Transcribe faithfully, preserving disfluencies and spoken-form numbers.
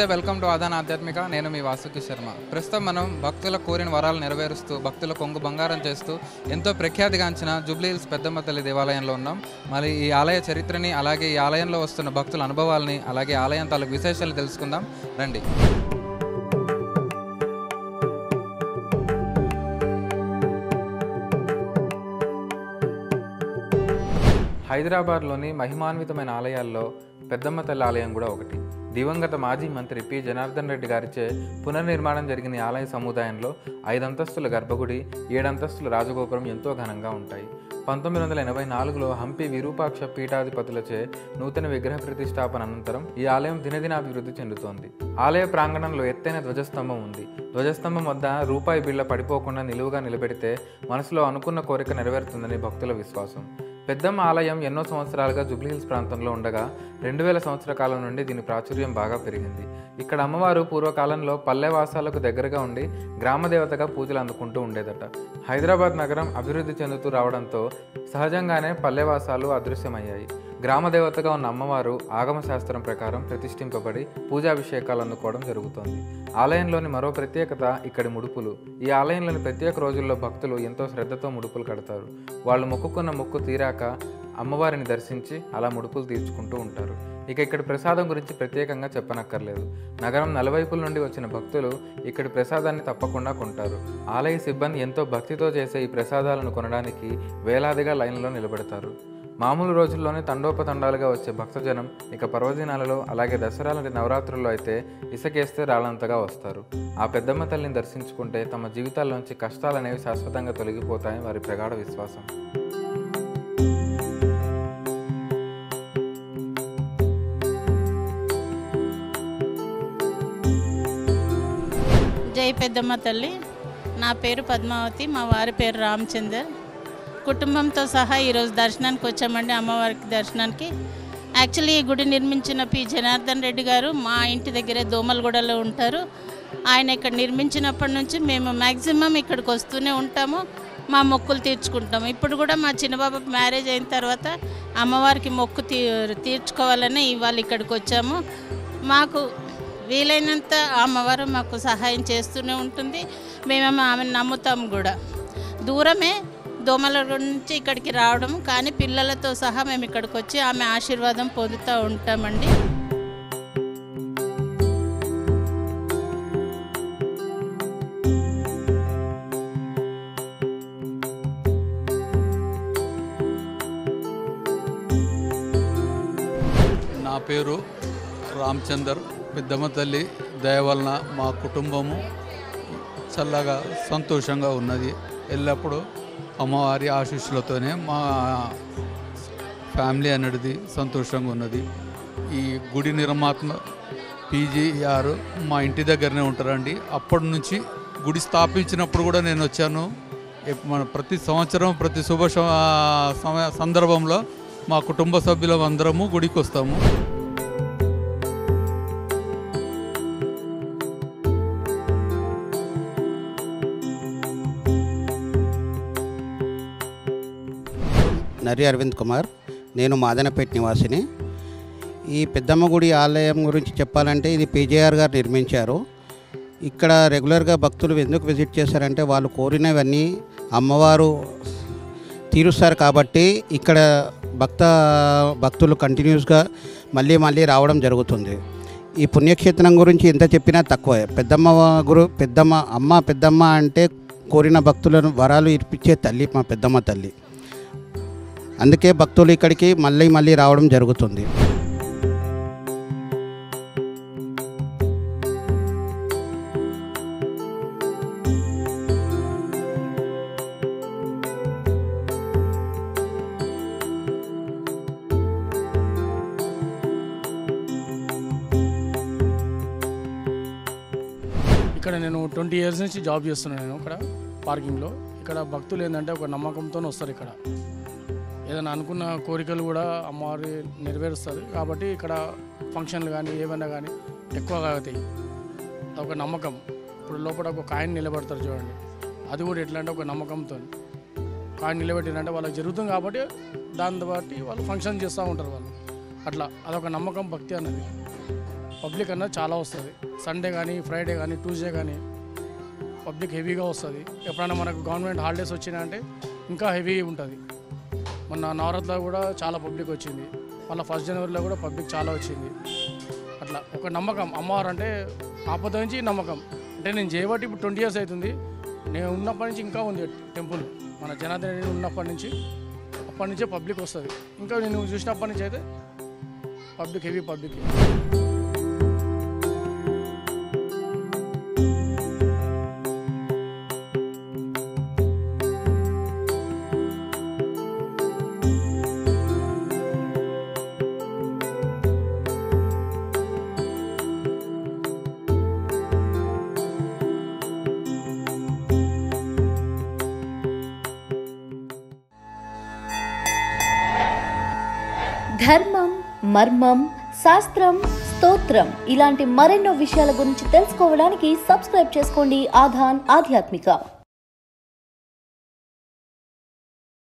नमस्ते welcome to आधान आध्यात्मिक नैन मी वासुकी शर्मा। प्रस्तुत मन भक्त कोरिन वराल नेरवेरुस्तू भक्त कोंगु बंगारं चेस्तू एंतो प्रख्यातिगांचिन जुब्ली हिल्स पेद्दम्मा तल्ली देवालयंलो उन्नाम। मरी ई आलय चरित्रनी अलागे ई आलयंलो वस्तुन्न भक्तुल अनुभवालनी अलागे आलयं तालूकु विशेषालु तेलुसुकुंदाम रंडी। హైదరాబాద్లోని మహిమాన్వితమైన ఆలయాల్లో పెద్దమ్మ తల్లి ఆలయం కూడా ఒకటి। దివంగత మాజీ మంత్రి పి జనార్దన్ రెడ్డి గారిచే పునర్నిర్మాణం జరిగిన ఈ ఆలయ సముదాయంలో ఐదు అంతస్తుల గర్భగుడి, ఏడు అంతస్తుల రాజగోపురం ఎంతో ఘనంగా ఉంటాయి। పంతొమ్మిది వందల ఎనభై నాలుగులో హంపి విరూపాక్ష పీఠాధిపతులచే నూతన విగ్రహ ప్రతిష్టాపన అనంతరం ఈ ఆలయం దినదినాభివృద్ధి చెందుతోంది। ఆలయ ప్రాంగణంలో ఎత్తైన ధ్వజస్తంభం ఉంది। ధ్వజస్తంభం వద్ద రూపాయి బిళ్ళ పడిపోకుండా నిలువుగా నిలబెడితే మనసులో అనుకున్న కోరిక నెరవేరుతుందని భక్తుల విశ్వాసం। పెద్దమ్మ ఆలయం ఎన్నో సంవత్సరాలుగా జుబ్లీ హిల్స్ ప్రాంతంలో ఉండగా రెండు వేల సంవత్సర కాలం నుండి దీని ప్రాచుర్యం బాగా పెరిగింది। ఇక్కడ అమ్మవారు పూర్వకాలంలో పల్లెవాసాలకు దగ్గరగా ఉండి గ్రామదేవతగా పూజలు అందుకుంటూ ఉండేదట। హైదరాబాద్ నగరం అభివృద్ధి చెందుతూ రావడంతో సహజంగానే పల్లెవాసాలు అదృశ్యమయ్యాయి। గ్రామదేవతగా ఉన్న అమ్మవారు ఆగమశాస్త్రం ప్రకారం ప్రతిష్ఠింపబడి పూజాభిషేకాలు అందుకోవడం జరుగుతోంది। ఆలయంలోని మరో ప్రత్యేకత ఇక్కడి ముడుపులు। ఈ ఆలయంలోని ప్రత్యేక రోజుల్లో భక్తులు ఎంతో శ్రద్ధతో ముడుపులు కడతారు। వాళ్ళు మొక్కుకున్న మొక్కు తీరాక అమ్మవారిని దర్శించి అలా ముడుపులు తీర్చుకుంటూ ఉంటారు। ఇక ఇక్కడ ప్రసాదం గురించి ప్రత్యేకంగా చెప్పనక్కర్లేదు। నగరం నలువైపుల నుండి వచ్చిన భక్తులు ఇక్కడ ప్రసాదాన్ని తప్పకుండా కొంటారు। ఆలయ సిబ్బంది ఎంతో భక్తితో చేసే ఈ ప్రసాదాలను కొనడానికి వేలాదిగా లైన్లో నిలబెడతారు। మామూలు రోజుల్లోనే తండోపతండాలుగా వచ్చే భక్తజనం ఇక పర్వదినాలలో అలాగే దసరా లాంటి నవరాత్రుల్లో అయితే ఇసుకేస్తే రాలంతగా వస్తారు। ఆ పెద్దమ్మ తల్లిని దర్శించుకుంటే తమ జీవితాల్లోంచి కష్టాలనేవి శాశ్వతంగా తొలగిపోతాయని వారి ప్రగాఢ విశ్వాసం। జై పెద్దమ్మ తల్లి। నా పేరు పద్మావతి, మా వారి పేరు రామచందర్। కుటుంబంతో సహా ఈరోజు దర్శనానికి వచ్చామండి, అమ్మవారికి దర్శనానికి। యాక్చువల్లీ ఈ గుడి నిర్మించిన పి జనార్దన్ రెడ్డి గారు మా ఇంటి దగ్గరే దోమలగూడలో ఉంటారు। ఆయన ఇక్కడ నిర్మించినప్పటి నుంచి మేము మ్యాక్సిమం ఇక్కడికి వస్తూనే ఉంటాము, మా మొక్కులు తీర్చుకుంటాము। ఇప్పుడు కూడా మా చిన్నబాబు మ్యారేజ్ అయిన తర్వాత అమ్మవారికి మొక్కు తీ తీర్చుకోవాలని ఇవాళ ఇక్కడికి వచ్చాము। మాకు వీలైనంత అమ్మవారు మాకు సహాయం చేస్తూనే ఉంటుంది, మేము ఆమెను నమ్ముతాము కూడా। దూరమే దోమల నుంచి ఇక్కడికి రావడం, కానీ పిల్లలతో సహా మేము ఇక్కడికి వచ్చి ఆమె ఆశీర్వాదం పొందుతూ ఉంటామండి। నా పేరు రామచందర్। పెద్దమ్మ తల్లి దయ వలన మా కుటుంబము చల్లగా సంతోషంగా ఉన్నది। ఎల్లప్పుడూ అమ్మవారి ఆశీస్సులతోనే మా ఫ్యామిలీ అనేది సంతోషంగా ఉన్నది। ఈ గుడి నిర్మాత్మ పీజీఆర్ మా ఇంటి దగ్గరనే ఉంటారండి। అప్పటి నుంచి గుడి స్థాపించినప్పుడు కూడా నేను వచ్చాను। మన ప్రతి సంవత్సరం ప్రతి శుభ సందర్భంలో మా కుటుంబ సభ్యులం అందరము గుడికి వస్తాము। నరి అరవింద్ కుమార్, నేను మాదనపేట నివాసిని। ఈ పెద్దమ్మ గుడి ఆలయం గురించి చెప్పాలంటే ఇది పీజేఆర్ గారు నిర్మించారు। ఇక్కడ రెగ్యులర్గా భక్తులు ఎందుకు విజిట్ చేశారంటే వాళ్ళు కోరినవన్నీ అమ్మవారు తీరుస్తారు కాబట్టి ఇక్కడ భక్త భక్తులు కంటిన్యూస్గా మళ్ళీ మళ్ళీ రావడం జరుగుతుంది। ఈ పుణ్యక్షేత్రం గురించి ఎంత చెప్పినా తక్కువే। పెద్దమ్మ గురు పెద్దమ్మ అమ్మ పెద్దమ్మ అంటే కోరిన భక్తులను వరాలు ఇప్పించే తల్లి మా పెద్దమ్మ తల్లి। అందుకే భక్తులు ఇక్కడికి మళ్ళీ మళ్ళీ రావడం జరుగుతుంది। ఇక్కడ నేను ట్వంటీ ఇయర్స్ నుంచి జాబ్ చేస్తున్నాను। నేను ఇక్కడ పార్కింగ్లో ఇక్కడ భక్తులు ఏంటంటే ఒక నమ్మకంతో వస్తారు। ఇక్కడ ఏదైనా అనుకున్న కోరికలు కూడా అమ్మవారి నెరవేరుస్తుంది కాబట్టి ఇక్కడ ఫంక్షన్లు కానీ ఏమైనా కానీ ఎక్కువగా అవుతాయి। ఒక నమ్మకం, ఇప్పుడు లోపల ఒక కాయిన్ నిలబెడతారు చూడండి, అది కూడా ఎట్లా అంటే ఒక నమ్మకంతో కాయిన్ నిలబెట్టినంటే వాళ్ళకి జరుగుతుంది కాబట్టి దాన్ని బట్టి వాళ్ళు ఫంక్షన్ చేస్తూ ఉంటారు వాళ్ళు, అట్లా అదొక నమ్మకం భక్తి అనేది। पब्लिक चाला वस्तु संडे यानी फ्राइडे यानी ट्यूसडे यानी पब्लिक हेवी वस्तु एपड़ा मन गवर्नमेंट हालिडेस वा इंका हेवी उ मैं नवरात्र चाला पब्लिक वे माला फस्ट जनवरी पब्लिक चाला वे अट्ला नम्मक अम्मारे आपदी नम्मक अटे नीन जेबी ट्वेंटी इयर्स अट्ठी इंका उ टेंपल मैं जनार्दन रेड्डी उन्नपटी अप्पटिनुंचे पब्लिक वस्तु इंका नीनु चूसिनप्पटिनुंचे अयिते पब्लिक हेवी पब्लिक ధర్మం మర్మం శాస్త్రం స్తోత్రం ఇలాంటి మరెన్నో విషయాల గురించి తెలుసుకోవడానికి సబ్స్క్రైబ్ చేసుకోండి ఆధాన్ ఆధ్యాత్మిక।